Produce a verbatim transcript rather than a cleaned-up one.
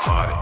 party.